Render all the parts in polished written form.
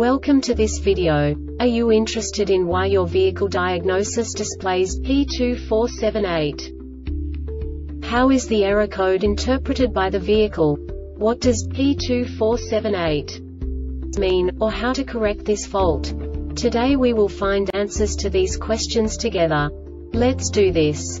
Welcome to this video. Are you interested in why your vehicle diagnosis displays P2478? How is the error code interpreted by the vehicle? What does P2478 mean, or how to correct this fault? Today we will find answers to these questions together. Let's do this.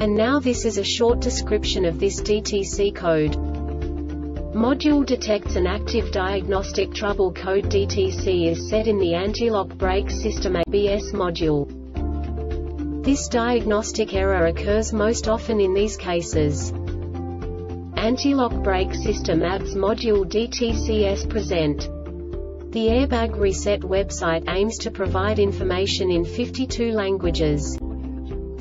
And now this is a short description of this DTC code. Module detects an active diagnostic trouble code. DTC is set in the anti-lock brake system ABS module. This diagnostic error occurs most often in these cases. Anti-lock brake system ABS module DTCs present. The Airbag Reset website aims to provide information in 52 languages.